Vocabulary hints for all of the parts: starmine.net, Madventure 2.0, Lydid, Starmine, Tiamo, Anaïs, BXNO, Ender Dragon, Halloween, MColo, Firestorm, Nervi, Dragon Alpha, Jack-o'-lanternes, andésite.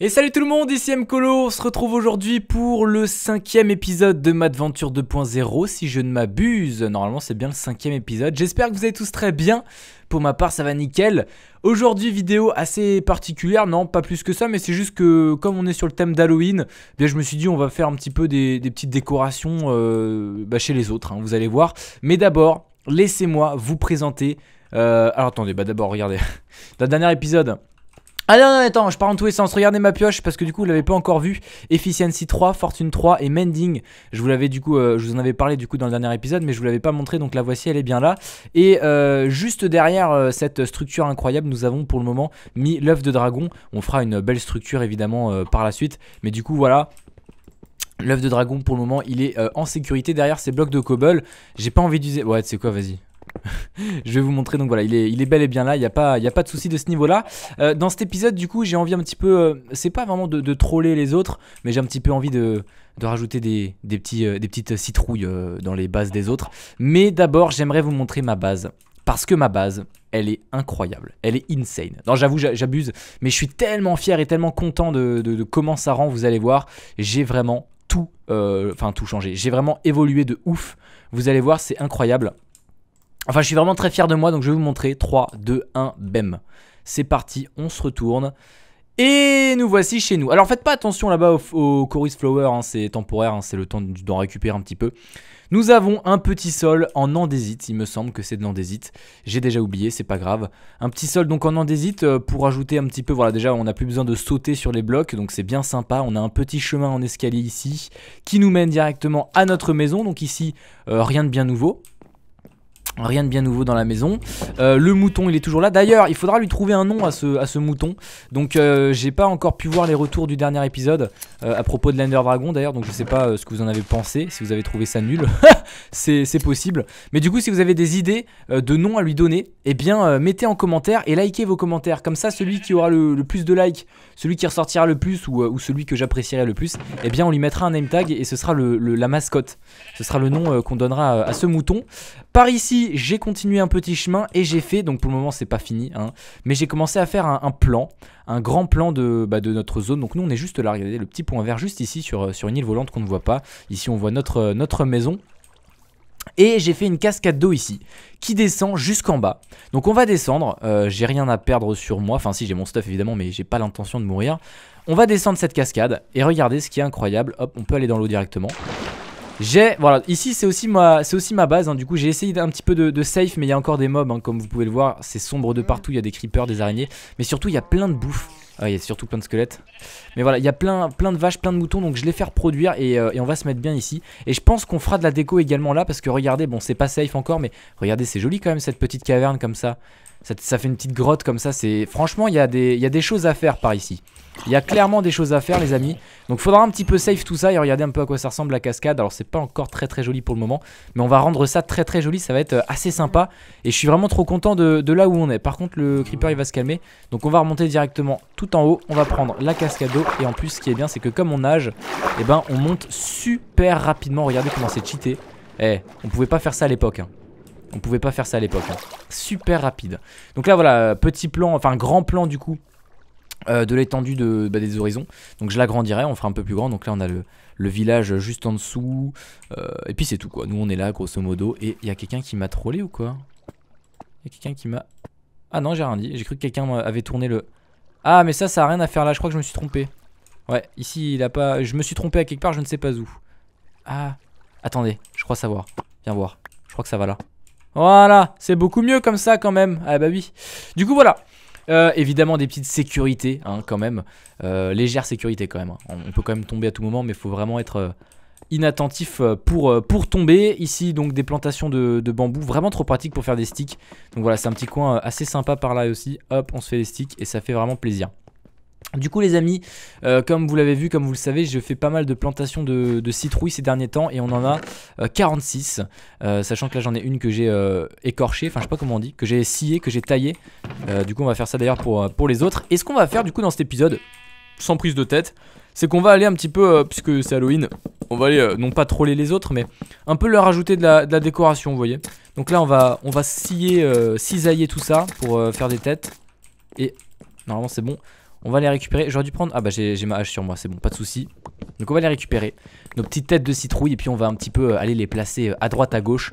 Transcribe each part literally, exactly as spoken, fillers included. Et salut tout le monde, ici MColo, on se retrouve aujourd'hui pour le cinquième épisode de Madventure deux point zéro, si je ne m'abuse, normalement c'est bien le cinquième épisode, j'espère que vous allez tous très bien, pour ma part ça va nickel. Aujourd'hui vidéo assez particulière, non pas plus que ça, mais c'est juste que comme on est sur le thème d'Halloween, eh bien je me suis dit on va faire un petit peu des, des petites décorations euh, bah, chez les autres, hein, vous allez voir. Mais d'abord, laissez-moi vous présenter, euh, alors attendez, bah d'abord regardez, dans le dernier épisode... Ah non, non, attends, je pars en tous les sens, regardez ma pioche parce que du coup vous l'avez pas encore vu, Efficiency trois, Fortune trois et Mending, je vous l'avais du coup, euh, je vous en avais parlé du coup dans le dernier épisode mais je vous l'avais pas montré donc la voici, elle est bien là. Et euh, juste derrière euh, cette structure incroyable nous avons pour le moment mis l'œuf de dragon, on fera une belle structure évidemment euh, par la suite mais du coup voilà. L'œuf de dragon pour le moment il est euh, en sécurité derrière ces blocs de cobble, j'ai pas envie d'user, ouais tu sais quoi vas-y. Je vais vous montrer, donc voilà il est, il est bel et bien là, il n'y a pas, il n'y a pas de souci de ce niveau là. euh, Dans cet épisode du coup j'ai envie un petit peu, euh, c'est pas vraiment de, de troller les autres, mais j'ai un petit peu envie de, de rajouter des, des, petits, euh, des petites citrouilles euh, dans les bases des autres. Mais d'abord j'aimerais vous montrer ma base, parce que ma base elle est incroyable, elle est insane. Non j'avoue j'abuse, mais je suis tellement fier et tellement content de, de, de comment ça rend, vous allez voir. J'ai vraiment tout, enfin euh, tout changé, j'ai vraiment évolué de ouf, vous allez voir c'est incroyable. Enfin je suis vraiment très fier de moi donc je vais vous montrer, trois, deux, un, bam. C'est parti, on se retourne et nous voici chez nous. Alors faites pas attention là-bas au, au Chorus Flower, hein, c'est temporaire, hein, c'est le temps d'en récupérer un petit peu. Nous avons un petit sol en andésite, il me semble que c'est de l'andésite. J'ai déjà oublié, c'est pas grave. Un petit sol donc en andésite pour ajouter un petit peu, voilà déjà on n'a plus besoin de sauter sur les blocs donc c'est bien sympa. On a un petit chemin en escalier ici qui nous mène directement à notre maison donc ici euh, rien de bien nouveau. Rien de bien nouveau dans la maison. euh, Le mouton il est toujours là. D'ailleurs il faudra lui trouver un nom à ce, à ce mouton. Donc euh, j'ai pas encore pu voir les retours du dernier épisode euh, à propos de l'Ender Dragon d'ailleurs. Donc je sais pas euh, ce que vous en avez pensé, si vous avez trouvé ça nul. C'est possible. Mais du coup si vous avez des idées euh, de noms à lui donner, eh bien euh, mettez en commentaire et likez vos commentaires. Comme ça celui qui aura le, le plus de likes, celui qui ressortira le plus ou, euh, ou celui que j'apprécierai le plus, eh bien on lui mettra un name tag et ce sera le, le, la mascotte. Ce sera le nom euh, qu'on donnera à, à ce mouton. Par ici j'ai continué un petit chemin et j'ai fait, donc pour le moment c'est pas fini hein, mais j'ai commencé à faire un, un plan, un grand plan de, bah, de notre zone. Donc nous on est juste là, regardez le petit point vert juste ici sur, sur une île volante qu'on ne voit pas. Ici on voit notre, notre maison. Et j'ai fait une cascade d'eau ici qui descend jusqu'en bas. Donc on va descendre, euh, j'ai rien à perdre sur moi. Enfin si j'ai mon stuff évidemment mais j'ai pas l'intention de mourir. On va descendre cette cascade et regardez ce qui est incroyable. Hop, on peut aller dans l'eau directement. J'ai, voilà, ici c'est aussi, aussi ma base, hein. Du coup j'ai essayé un petit peu de, de safe mais il y a encore des mobs, hein, comme vous pouvez le voir, c'est sombre de partout, il y a des creepers, des araignées, mais surtout il y a plein de bouffe, ah, il y a surtout plein de squelettes, mais voilà, il y a plein, plein de vaches, plein de moutons, donc je les fais reproduire et, euh, et on va se mettre bien ici, et je pense qu'on fera de la déco également là, parce que regardez, bon c'est pas safe encore, mais regardez c'est joli quand même cette petite caverne comme ça, ça, ça fait une petite grotte comme ça, c'est, franchement il y a des, il y a des choses à faire par ici. Il y a clairement des choses à faire les amis. Donc faudra un petit peu save tout ça et regarder un peu à quoi ça ressemble la cascade. Alors c'est pas encore très très joli pour le moment, mais on va rendre ça très très joli, ça va être assez sympa. Et je suis vraiment trop content de, de là où on est. Par contre le creeper il va se calmer. Donc on va remonter directement tout en haut. On va prendre la cascade d'eau. Et en plus ce qui est bien c'est que comme on nage, eh ben on monte super rapidement. Regardez comment c'est cheaté. Eh, on pouvait pas faire ça à l'époque hein. On pouvait pas faire ça à l'époque hein. Super rapide. Donc là voilà, petit plan, enfin grand plan du coup Euh, de l'étendue de, bah, des horizons. Donc je l'agrandirai, on fera un peu plus grand. Donc là on a le, le village juste en dessous euh, et puis c'est tout quoi. Nous on est là grosso modo. Et il y a quelqu'un qui m'a trollé ou quoi? Il y a quelqu'un qui m'a... Ah non j'ai rien dit, j'ai cru que quelqu'un avait tourné le... Ah mais ça ça a rien à faire là, je crois que je me suis trompé. Ouais ici il a pas... Je me suis trompé à quelque part, je ne sais pas où. Ah attendez, je crois savoir. Viens voir, je crois que ça va là. Voilà, c'est beaucoup mieux comme ça quand même. Ah bah oui. Du coup voilà. Euh, évidemment des petites sécurités hein, quand même, euh, légère sécurité quand même hein. On peut quand même tomber à tout moment mais il faut vraiment être euh, inattentif euh, pour, euh, pour tomber. Ici donc des plantations de, de bambou, vraiment trop pratique pour faire des sticks. Donc voilà c'est un petit coin euh, assez sympa par là aussi. Hop on se fait des sticks et ça fait vraiment plaisir. Du coup les amis, euh, comme vous l'avez vu, comme vous le savez, je fais pas mal de plantations de, de citrouilles ces derniers temps et on en a euh, quarante-six, euh, sachant que là j'en ai une que j'ai euh, écorchée, enfin je sais pas comment on dit, que j'ai sciée, que j'ai taillée, euh, du coup on va faire ça d'ailleurs pour, pour les autres. Et ce qu'on va faire du coup dans cet épisode, sans prise de tête. C'est qu'on va aller un petit peu, euh, puisque c'est Halloween, on va aller, euh, non pas troller les autres, mais un peu leur ajouter de la, de la décoration, vous voyez. Donc là on va, on va scier, euh, cisailler tout ça pour euh, faire des têtes. Et normalement c'est bon. On va les récupérer, j'aurais dû prendre, ah bah j'ai ma hache sur moi, c'est bon, pas de soucis. Donc on va les récupérer, nos petites têtes de citrouille, et puis on va un petit peu aller les placer à droite, à gauche.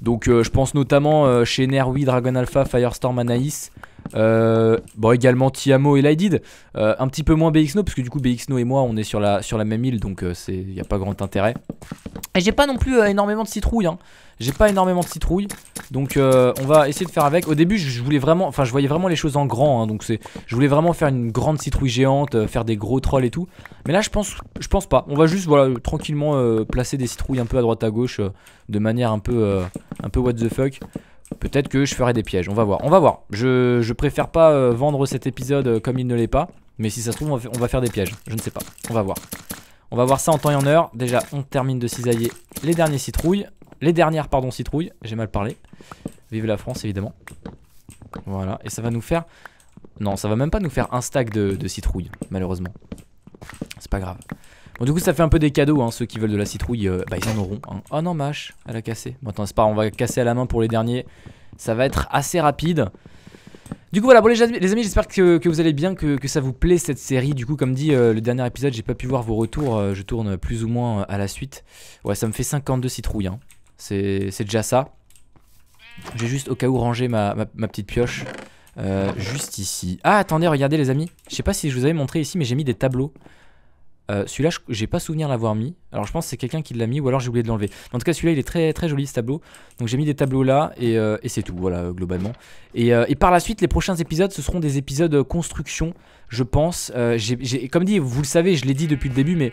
Donc euh, je pense notamment euh, chez Nervi, Dragon Alpha, Firestorm, Anaïs, euh, bon également Tiamo et Lydid, euh, un petit peu moins B X N O, parce que du coup B X N O et moi on est sur la, sur la même île, donc euh, c'est y a pas grand intérêt. Et j'ai pas non plus euh, énormément de citrouilles, hein. J'ai pas énormément de citrouilles, donc euh, on va essayer de faire avec. Au début, je voulais vraiment, enfin, je voyais vraiment les choses en grand, hein, donc c'est, je voulais vraiment faire une grande citrouille géante, euh, faire des gros trolls et tout. Mais là, je pense, je pense pas. On va juste, voilà, tranquillement euh, placer des citrouilles un peu à droite à gauche, euh, de manière un peu, euh, un peu what the fuck. Peut-être que je ferai des pièges. On va voir, on va voir. Je, je préfère pas euh, vendre cet épisode comme il ne l'est pas, mais si ça se trouve, on va, on va faire des pièges. Je ne sais pas. On va voir. On va voir ça en temps et en heure. Déjà, on termine de cisailler les derniers citrouilles. Les dernières, pardon, citrouilles, j'ai mal parlé. Vive la France, évidemment. Voilà, et ça va nous faire... Non, ça va même pas nous faire un stack de, de citrouilles, malheureusement. C'est pas grave. Bon, du coup, ça fait un peu des cadeaux, hein. Ceux qui veulent de la citrouille, euh, bah, ils en auront. Hein. Oh non, ma hache, elle a cassé. Bon, attends, c'est pas grave, on va casser à la main pour les derniers. Ça va être assez rapide. Du coup, voilà, bon, les, les amis, j'espère que, que vous allez bien, que, que ça vous plaît, cette série. Du coup, comme dit, euh, le dernier épisode, j'ai pas pu voir vos retours. Euh, je tourne plus ou moins à la suite. Ouais, ça me fait cinquante-deux citrouilles, hein. C'est déjà ça. J'ai juste au cas où rangé ma, ma, ma petite pioche euh, juste ici. Ah attendez, regardez les amis, je sais pas si je vous avais montré ici, mais j'ai mis des tableaux. euh, Celui-là j'ai pas souvenir l'avoir mis. Alors je pense que c'est quelqu'un qui l'a mis, ou alors j'ai oublié de l'enlever. En tout cas celui-là il est très très joli, ce tableau. Donc j'ai mis des tableaux là et, euh, et c'est tout, voilà, globalement. Et, euh, et par la suite les prochains épisodes ce seront des épisodes construction, je pense. euh, j'ai, j'ai, Comme dit, vous le savez, je l'ai dit depuis le début, mais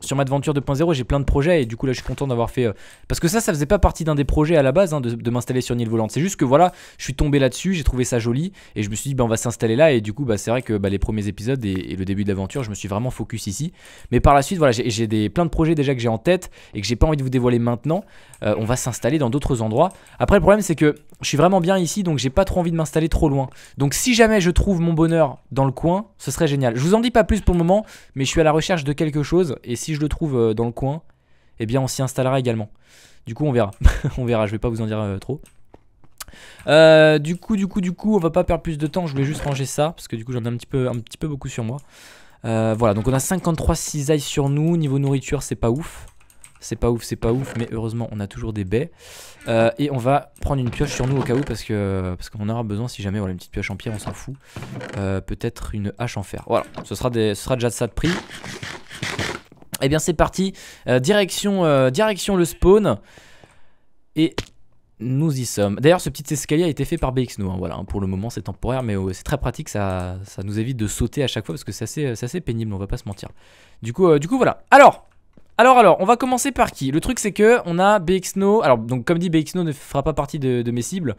sur Madventure deux point zéro, j'ai plein de projets et du coup là je suis content d'avoir fait... Euh, parce que ça, ça faisait pas partie d'un des projets à la base, hein, de, de m'installer sur une île volante. C'est juste que voilà, je suis tombé là-dessus, j'ai trouvé ça joli et je me suis dit bah, on va s'installer là. Et du coup bah, c'est vrai que bah, les premiers épisodes et, et le début de l'aventure, je me suis vraiment focus ici. Mais par la suite, voilà, j'ai plein de projets déjà que j'ai en tête et que j'ai pas envie de vous dévoiler maintenant. Euh, on va s'installer dans d'autres endroits. Après le problème c'est que je suis vraiment bien ici, donc j'ai pas trop envie de m'installer trop loin. Donc si jamais je trouve mon bonheur dans le coin, ce serait génial. Je vous en dis pas plus pour le moment, mais je suis à la recherche de quelque chose et si je le trouve dans le coin, eh bien on s'y installera également. Du coup on verra, on verra, je vais pas vous en dire euh, trop. Euh, du coup, du coup, du coup, on va pas perdre plus de temps, je voulais juste ranger ça, parce que du coup j'en ai un petit peu, un petit peu beaucoup sur moi. Euh, voilà, donc on a cinquante-trois cisailles sur nous, niveau nourriture c'est pas ouf. C'est pas ouf, c'est pas ouf, mais heureusement on a toujours des baies. Euh, et on va prendre une pioche sur nous au cas où, parce que parce qu'on aura besoin si jamais, voilà, une petite pioche en pierre, on s'en fout. Euh, Peut-être une hache en fer, voilà, ce sera, des, ce sera déjà de ça de prix. Et eh bien c'est parti, euh, direction, euh, direction le spawn. Et nous y sommes. D'ailleurs ce petit escalier a été fait par B X N O, hein, voilà, hein, pour le moment c'est temporaire, mais euh, c'est très pratique, ça, ça nous évite de sauter à chaque fois parce que c'est assez, assez pénible, on va pas se mentir. Du coup, euh, du coup voilà, alors Alors alors, on va commencer par qui? Le truc c'est que on a B X N O, alors donc comme dit B X N O ne fera pas partie de, de mes cibles,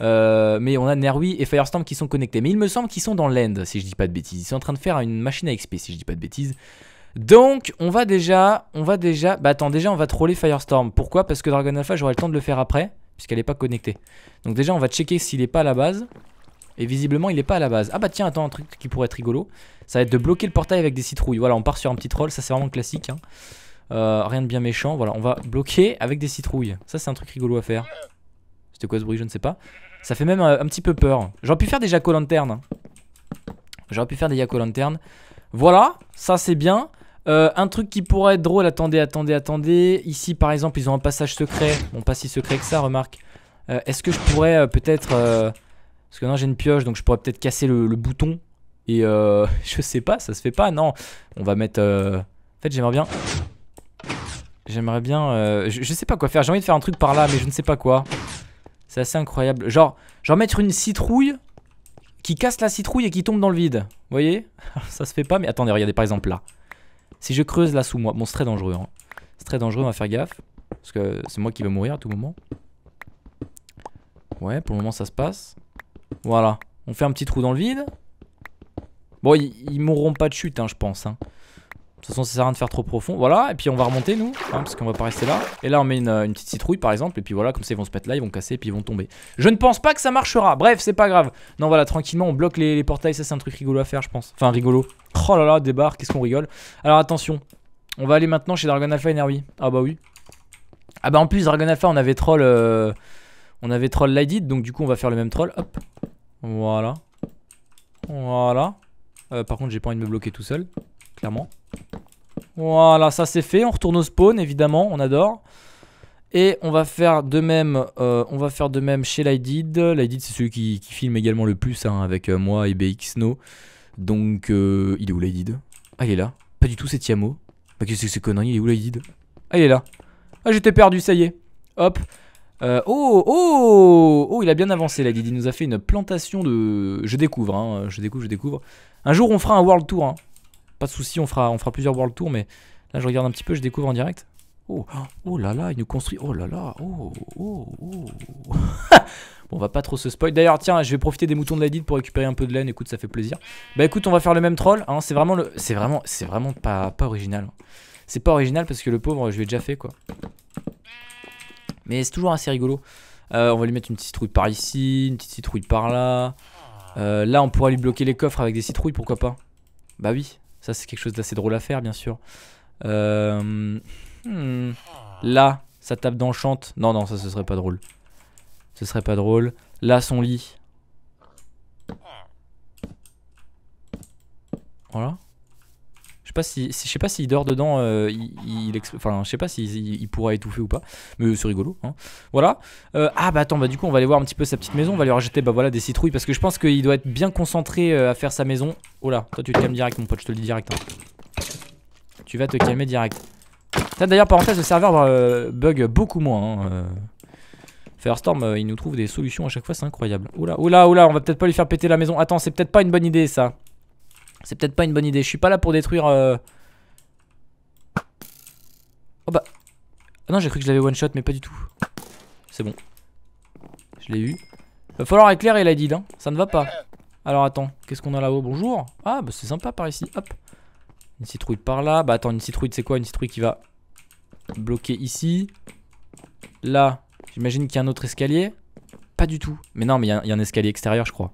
euh, mais on a Nervi et Firestorm qui sont connectés, mais il me semble qu'ils sont dans l'end si je dis pas de bêtises, ils sont en train de faire une machine à X P si je dis pas de bêtises. Donc on va déjà, on va déjà, bah attends déjà on va troller Firestorm, pourquoi? Parce que Dragon Alpha j'aurai le temps de le faire après, puisqu'elle est pas connectée. Donc déjà on va checker s'il est pas à la base, et visiblement il est pas à la base. Ah bah tiens, attends, un truc qui pourrait être rigolo, ça va être de bloquer le portail avec des citrouilles, voilà on part sur un petit troll, ça c'est vraiment classique, hein. Euh, rien de bien méchant, voilà, on va bloquer avec des citrouilles. Ça c'est un truc rigolo à faire. C'était quoi ce bruit, je ne sais pas. Ça fait même euh, un petit peu peur. J'aurais pu faire des Jack-o'-lanternes. J'aurais pu faire des Jack-o'-lanternes. Voilà, ça c'est bien. Euh, un truc qui pourrait être drôle, attendez, attendez, attendez. Ici par exemple ils ont un passage secret. Bon, pas si secret que ça, remarque. euh, Est-ce que je pourrais euh, peut-être euh... Parce que non, j'ai une pioche, donc je pourrais peut-être casser le, le bouton. Et euh... je sais pas, ça se fait pas, non. On va mettre euh... En fait j'aimerais bien J'aimerais bien... Euh, je, je sais pas quoi faire. J'ai envie de faire un truc par là, mais je ne sais pas quoi. C'est assez incroyable. Genre, genre mettre une citrouille qui casse la citrouille et qui tombe dans le vide. Vous voyez? Ça se fait pas, mais attendez, regardez par exemple là. Si je creuse là sous moi... Bon, c'est très dangereux. Hein. C'est très dangereux, on va faire gaffe. Parce que c'est moi qui vais mourir à tout moment. Ouais, pour le moment ça se passe. Voilà. On fait un petit trou dans le vide. Bon, ils, ils mourront pas de chute, hein, je pense. Hein. De toute façon ça sert à rien de faire trop profond. Voilà, et puis on va remonter nous hein, parce qu'on va pas rester là. Et là on met une, une petite citrouille par exemple. Et puis voilà, comme ça ils vont se mettre là, ils vont casser et puis ils vont tomber. Je ne pense pas que ça marchera, bref c'est pas grave. Non voilà, tranquillement on bloque les, les portails. Ça c'est un truc rigolo à faire je pense. Enfin rigolo. Oh là là, débarre, qu'est-ce qu'on rigole. Alors attention, on va aller maintenant chez Dragon Alpha et Nervi. Ah bah oui. Ah bah en plus Dragon Alpha on avait troll euh, on avait troll Lydid. Donc du coup on va faire le même troll. Hop. Voilà. Voilà euh, par contre j'ai pas envie de me bloquer tout seul, clairement. Voilà, ça c'est fait, on retourne au spawn évidemment, on adore. Et on va faire de même, euh, on va faire de même chez Lydid. Lydid c'est celui qui, qui filme également le plus hein, avec euh, moi et B X N O. Donc euh, il est où Lydid? Ah il est là, pas du tout c'est Tiamo. Bah qu'est-ce que c'est connerie, il est où Lydid? Ah il est là, ah j'étais perdu ça y est. Hop. Euh, oh, oh, oh, il a bien avancé là, Lydid. Il nous a fait une plantation de... Je découvre, hein, je découvre, je découvre. Un jour on fera un world tour, hein. Pas de soucis, on fera, on fera plusieurs world tours, mais là je regarde un petit peu, je découvre en direct. Oh, oh là là, il nous construit, oh là là, oh, oh, oh. Bon, on va pas trop se spoil. D'ailleurs, tiens, je vais profiter des moutons de Lydid pour récupérer un peu de laine, écoute, ça fait plaisir. Bah écoute, on va faire le même troll, hein. C'est vraiment, le... c'est vraiment, c'est vraiment pas, pas original. C'est pas original parce que le pauvre, je l'ai déjà fait, quoi. Mais c'est toujours assez rigolo. Euh, on va lui mettre une petite citrouille par ici, une petite citrouille par là. Euh, là, on pourra lui bloquer les coffres avec des citrouilles, pourquoi pas. Bah oui, ça c'est quelque chose d'assez drôle à faire, bien sûr. Euh... Hmm. Là, ça tape dans le chante. Non, non, ça ce serait pas drôle. Ce serait pas drôle. Là, son lit. Voilà. Je sais pas si, si je sais pas s'il dort dedans, euh, il, il exp... enfin je sais pas s'il il, il pourra étouffer ou pas, mais c'est rigolo. Hein. Voilà. Euh, ah bah attends, bah du coup on va aller voir un petit peu sa petite maison, on va lui rajouter bah voilà des citrouilles parce que je pense qu'il doit être bien concentré à faire sa maison. Oh là, toi tu te calmes direct mon pote, je te le dis direct. Hein. Tu vas te calmer direct. D'ailleurs parenthèse, le serveur euh, bug beaucoup moins. Hein, euh... Firestorm, euh, il nous trouve des solutions à chaque fois, c'est incroyable. Oh là, oh là, oh là, on va peut-être pas lui faire péter la maison. Attends, c'est peut-être pas une bonne idée ça. C'est peut-être pas une bonne idée, je suis pas là pour détruire euh... Oh bah ah non j'ai cru que je l'avais one shot mais pas du tout. C'est bon. Je l'ai eu. Va falloir éclairer Lydid hein, ça ne va pas. Alors attends, qu'est-ce qu'on a là-haut? Bonjour. Ah bah c'est sympa par ici, hop. Une citrouille par là, bah attends une citrouille c'est quoi? Une citrouille qui va bloquer ici. Là, j'imagine qu'il y a un autre escalier. Pas du tout, mais non mais il y, y a un escalier extérieur je crois.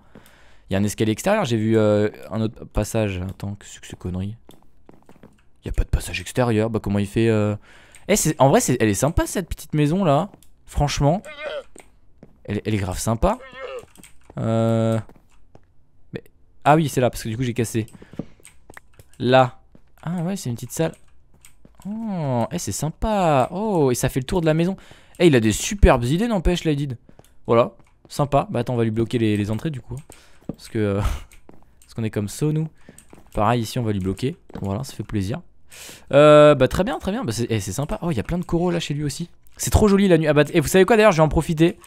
Il y a un escalier extérieur, j'ai vu euh, un autre passage. Attends, qu'est-ce que c'est connerie? Il n'y a pas de passage extérieur, bah comment il fait euh... eh, en vrai, est... elle est sympa cette petite maison là. Franchement, elle, elle est grave sympa. Euh... Mais... Ah oui, c'est là, parce que du coup j'ai cassé. Là. Ah ouais, c'est une petite salle. Oh, eh, c'est sympa. Oh, et ça fait le tour de la maison. Eh, il a des superbes idées, n'empêche, Lydid. Voilà, sympa. Bah attends, on va lui bloquer les, les entrées du coup. Parce que euh, parce qu'on est comme ça nous. Pareil ici on va lui bloquer. Voilà, ça fait plaisir. euh, Bah très bien très bien bah, c'est eh, sympa. Oh il y a plein de coraux là chez lui aussi. C'est trop joli la nuit. Ah, bah, et vous savez quoi d'ailleurs, je vais en profiter.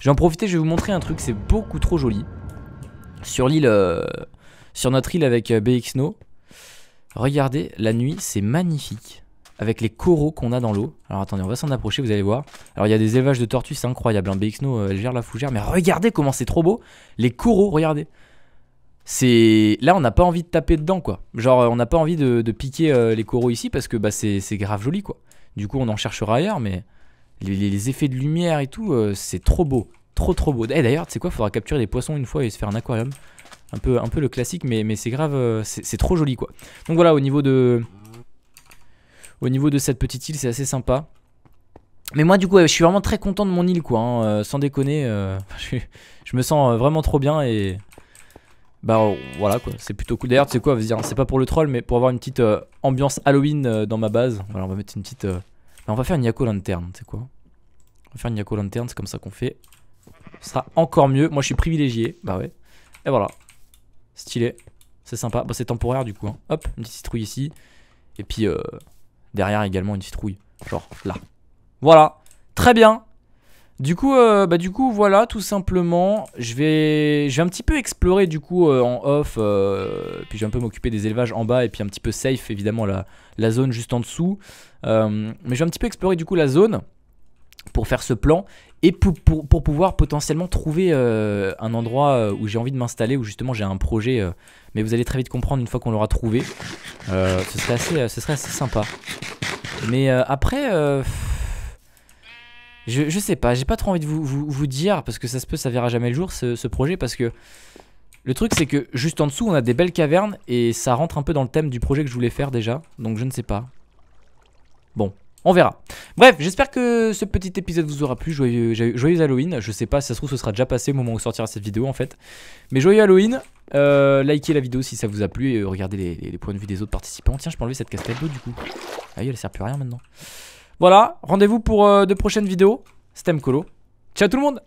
Je vais en profiter, je vais vous montrer un truc. C'est beaucoup trop joli. Sur l'île euh, sur notre île avec euh, B X N O. Regardez la nuit, c'est magnifique. Avec les coraux qu'on a dans l'eau. Alors attendez, on va s'en approcher, vous allez voir. Alors il y a des élevages de tortues, c'est incroyable hein. B X N O, euh, elle gère la fougère, mais regardez comment c'est trop beau. Les coraux, regardez. C'est... Là on n'a pas envie de taper dedans quoi. Genre on n'a pas envie de, de piquer euh, les coraux ici. Parce que bah, c'est grave joli quoi. Du coup on en cherchera ailleurs, mais les, les, les effets de lumière et tout, euh, c'est trop beau. Trop trop beau. Et d'ailleurs tu sais quoi, faudra capturer des poissons une fois et se faire un aquarium. Un peu, un peu le classique, mais, mais c'est grave, euh, c'est trop joli quoi. Donc voilà, au niveau de... Au niveau de cette petite île, c'est assez sympa. Mais moi, du coup, je suis vraiment très content de mon île, quoi. Hein. Euh, sans déconner, euh, je, je me sens vraiment trop bien et... Bah euh, voilà, quoi. C'est plutôt cool. D'ailleurs, tu sais quoi, c'est pas pour le troll, mais pour avoir une petite euh, ambiance Halloween euh, dans ma base. Voilà, on va mettre une petite... Euh... On va faire une Jack-o'-lanterne, tu sais quoi. On va faire une Jack-o'-lanterne, c'est comme ça qu'on fait. Ce sera encore mieux. Moi, je suis privilégié. Bah ouais. Et voilà. Stylé. C'est sympa. Bon, c'est temporaire, du coup. Hein. Hop, une petite citrouille ici. Et puis... Euh... Derrière également une citrouille, genre là. Voilà, très bien. Du coup, euh, bah du coup, voilà, tout simplement, je vais, je vais un petit peu explorer du coup euh, en off. Euh, puis je vais un peu m'occuper des élevages en bas et puis un petit peu safe évidemment la, la zone juste en dessous. Euh, mais je vais un petit peu explorer du coup la zone pour faire ce plan et pour, pour, pour pouvoir potentiellement trouver euh, un endroit où j'ai envie de m'installer, où justement j'ai un projet. Euh, mais vous allez très vite comprendre une fois qu'on l'aura trouvé. Euh, ce, serait assez, euh, ce serait assez sympa. Mais euh, après euh, je, je sais pas, j'ai pas trop envie de vous, vous, vous dire, parce que ça se peut ça verra jamais le jour ce, ce projet, parce que le truc c'est que juste en dessous on a des belles cavernes et ça rentre un peu dans le thème du projet que je voulais faire déjà. Donc je ne sais pas. Bon, on verra. Bref, j'espère que ce petit épisode vous aura plu. Joyeux, joyeux Halloween. Je sais pas, si ça se trouve ce sera déjà passé au moment où sortira cette vidéo en fait. Mais joyeux Halloween. Euh, likez la vidéo si ça vous a plu et regardez les, les, les points de vue des autres participants. Tiens, je peux enlever cette casquette d'eau du coup. Ah oui, elle sert plus à rien maintenant. Voilà, rendez-vous pour euh, de prochaines vidéos. C'était Mkolo. Ciao tout le monde.